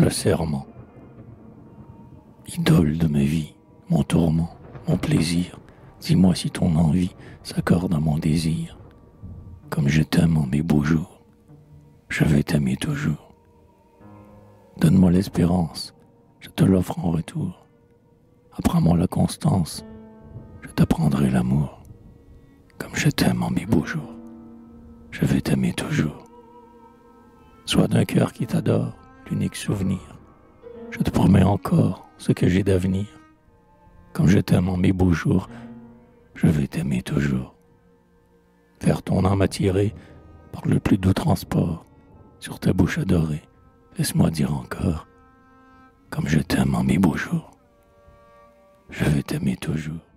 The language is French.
le serment. Idole de ma vie, mon tourment, mon plaisir, dis-moi si ton envie s'accorde à mon désir. Comme je t'aime en mes beaux jours, je vais t'aimer toujours. Donne-moi l'espérance, je te l'offre en retour. Apprends-moi la constance, je t'apprendrai l'amour. Comme je t'aime en mes beaux jours, je vais t'aimer toujours. Sois d'un cœur qui t'adore, l'unique souvenir. Je te promets encore ce que j'ai d'avenir. Comme je t'aime en mes beaux jours, je vais t'aimer toujours. Vers ton âme attirée, par le plus doux transport, sur ta bouche adorée, laisse-moi dire encore, comme je t'aime en mes beaux jours, je vais t'aimer toujours.